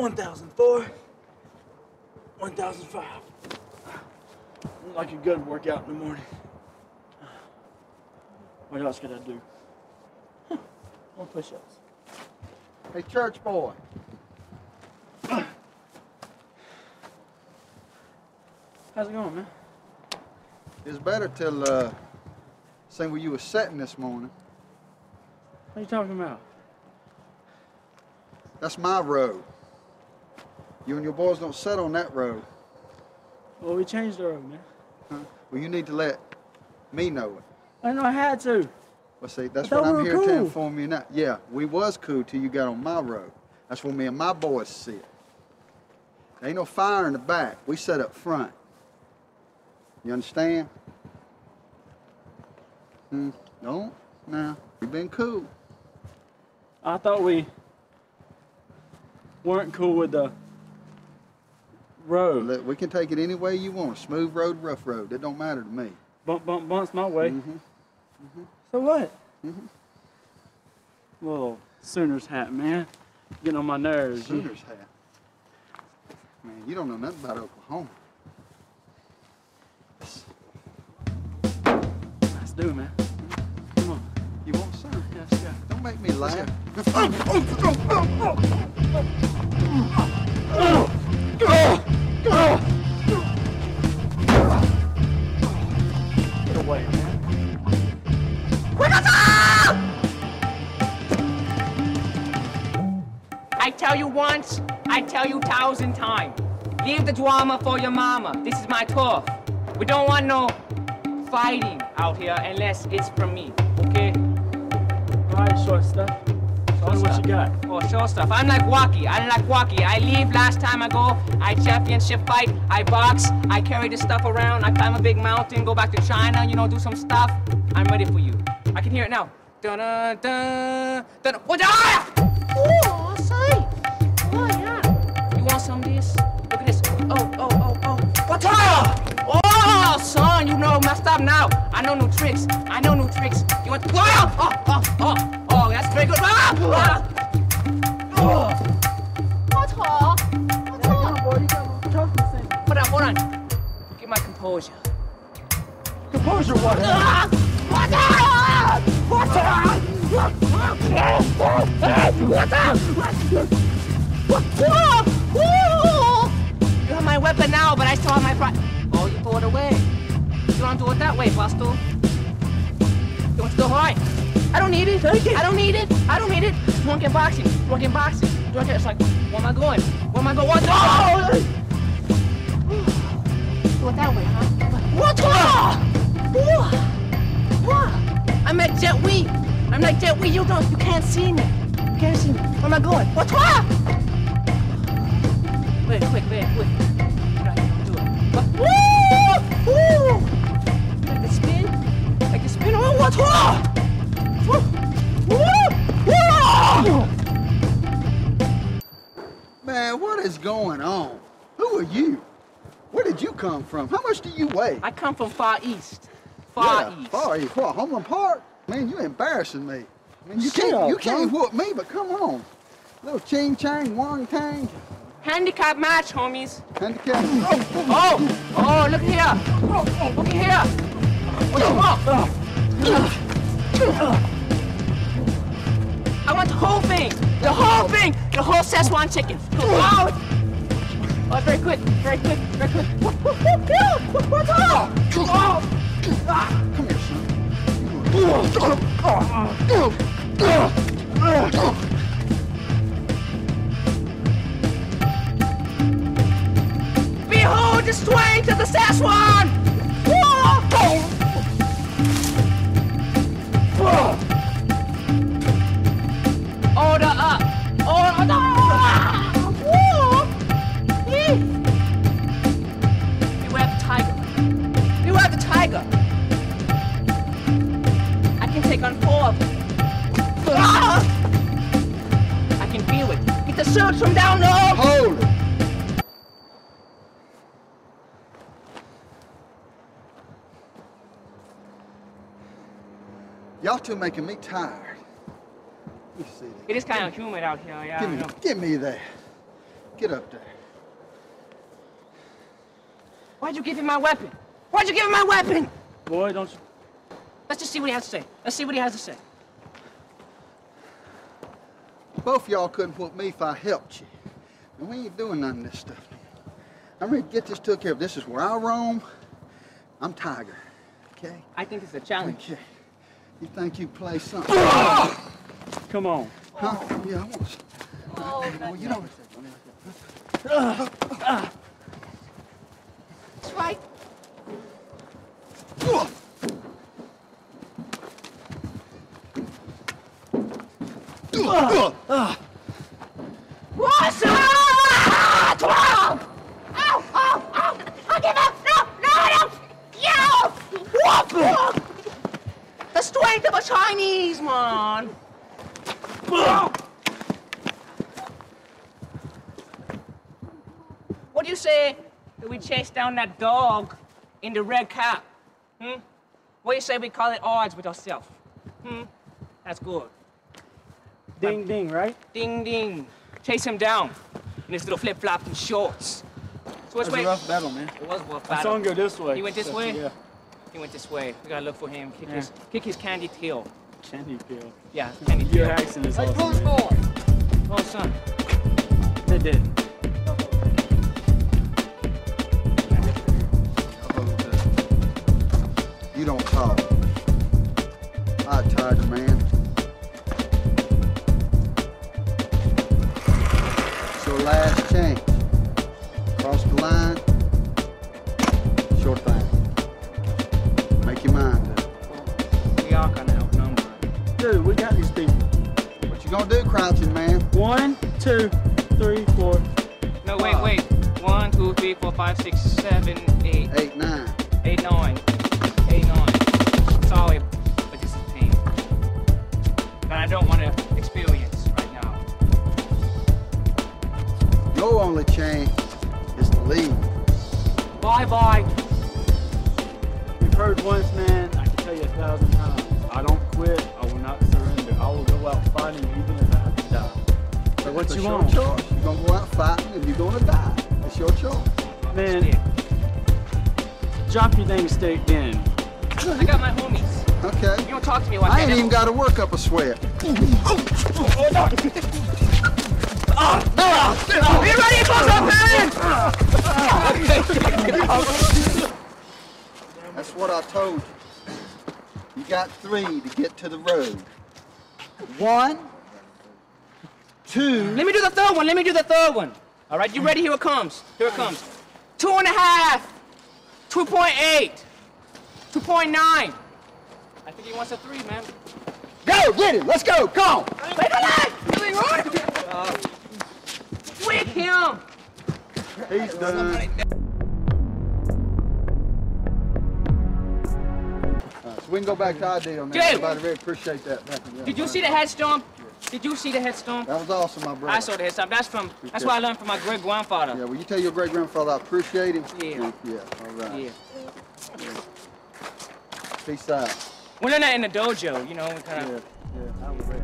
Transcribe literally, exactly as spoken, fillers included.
one thousand four, one thousand five. Like a good workout in the morning. What else could I do? Huh. More push-ups. Hey, church boy. How's it going, man? It's better till uh, same where you were sitting this morning. What are you talking about? That's my road. You and your boys don't sit on that road. Well, we changed the road, man. Huh? Well, you need to let me know it. I know I had to. Well, see, that's what I'm we here cool. to inform you now. Yeah, we was cool till you got on my road. That's where me and my boys sit. There ain't no fire in the back. We sit up front. You understand? Hmm. Don't? Nah. You've been cool. I thought we weren't cool with the road. Look, we can take it any way you want. Smooth road, rough road. It don't matter to me. Bump, bump, bump's my way. Mm-hmm. Mm-hmm. So what? Mm-hmm. Little Sooners hat, man. Getting on my nerves. Sooners hat. Man, you don't know nothing about Oklahoma. Let's do it, man. Come on. You want some? Yes, yeah. Don't make me laugh. Get away, man. Quick attack! I tell you once, I tell you thousand times. Leave the drama for your mama. This is my turf. We don't want no fighting out here unless it's from me, okay? All right, short stuff. Tell me what you got. Oh, short stuff. I'm like Wacky. I'm like Wacky. I leave last time I go. I championship fight. I box. I carry this stuff around. I climb a big mountain, go back to China, you know, do some stuff. I'm ready for you. I can hear it now. Dun-dun, dun, dun, dun. Oh, sorry. Oh, yeah. You want some of this? Look at this. Oh, oh, oh, oh. What's up? Oh, son, you know, messed up now. I know no tricks. I know no tricks. You want to... Oh, oh, oh, oh, oh, that's very good. Ah, ah. Oh. What's up? What's up? Hold on, hold on. Get my composure. Composure, what? Ah. What's up? What's up? What's up? What's up? You have my weapon now, but I still have my... Pri Oh, you throw it away. You don't do it that way, Busto. You want to go hard? I don't need it. Take it. I don't need it. I don't need it. You want to get boxing. You want to get boxing. You want to get... It's like, where am I going? Where am I going? What? Oh! Do it that way, huh? What? What? What? I'm at Jet Li. I'm like Jet Li. You don't... You can't see me. You can't see me. Where am I going? What? What? Wait, wait, wait, wait. Woo! Woo! Like a spin? Like a spin? Oh, what? Whoa! Whoa! Whoa! Man, what is going on? Who are you? Where did you come from? How much do you weigh? I come from Far East. Far yeah, East. Far East. What, Homeland Park? Man, you're embarrassing me. Man, you can't, up, you can't whoop me, but come on. Little Chin Chang, Wong Tang. Handicap match, homies. Handicap. Oh, oh, oh, look here. Oh, oh, look here. Oh. I want the whole thing. The whole thing. The whole Sichuan chicken. Oh, oh, very good. Very good. Very good. Come here, son. Oh. Behold the strength of the Sichuan! Order up! Order up! Beware the tiger. Beware the tiger. I can take on four of them. I can feel it. Get the shields from down low! Hold it! Y'all two making me tired. Let me see that. It is kind of humid out here, yeah. Give me, give me that. Get up there. Why'd you give him my weapon? Why'd you give him my weapon? Boy, don't you... Let's just see what he has to say. Let's see what he has to say. Both y'all couldn't whoop me if I helped you. And we ain't doing none of this stuff now. I'm ready to get this took care of. This is where I roam. I'm Tiger, okay? I think it's a challenge. Okay. You think you play something? Oh! Come on. Huh? Oh. Yeah, I want to... Oh, well, that's you know what That's right. Uh, uh. What's up? Ow! Ow! Ow! I'll give up! No! No! No! Yeah! Whoop! The strength of a Chinese man! What do you say that we chase down that dog in the red cap? Hmm? What do you say we call it odds with ourselves? Hmm? That's good. Ding, ding, right? Ding, ding. Chase him down in his little flip-flop and shorts. So which way? It was a rough battle, man. It was a rough battle. I saw him go this way. He went this so, way? Yeah. He went this way. We gotta look for him. Kick, yeah. his, kick his candy peel. Candy peel? Yeah, candy peel. Your accent is awesome. Like, who's for? Oh, son. They did. You don't talk. I tired of man. Last change. Cross the line. Short thing. Make your mind up. We are kind of outnumbered. Dude, we got these people. What you gonna do, crouching man? One, two, three, four. No, wait, uh, wait. One, two, three, four, five, six, seven, eight. Eight, nine. Eight, nine. Eight, nine. Sorry, but this is pain. But I don't want to experience. Your only change is to leave. Bye-bye. You've heard once, man. I can tell you a thousand times. I don't quit. I will not surrender. I will go out fighting even if I have to die. So but what you your want? Choice. You're going to go out fighting and you're going to die. It's your choice. Man, yeah. Drop your damn steak then. I got my homies. Okay. You don't talk to me like I that. I ain't even got to work up a sweat. Oh, no. Oh, no! Oh, you ready for something? That's what I told you. You got three to get to the road. One, two. Let me do the third one. Let me do the third one. All right, you ready? Here it comes. Here it comes. Two and a half. Two point eight. Two point nine. I think he wants a three, man. Go get him. Let's go. Come on. Wait a minute. Uh, Wake him! He's done. Uh, so we can go back to our deal, man. Dude. Everybody really appreciate that. Yeah, Did you see the head stomp? Did you see the head stomp? That was awesome, my brother. I saw the head stomp. That's from. That's what I learned from my great grandfather. Yeah, well, you tell your great grandfather I appreciate him. Yeah. Yeah. All right. Yeah. Peace out. We're not in the dojo, you know. We kind of. Yeah. Yeah.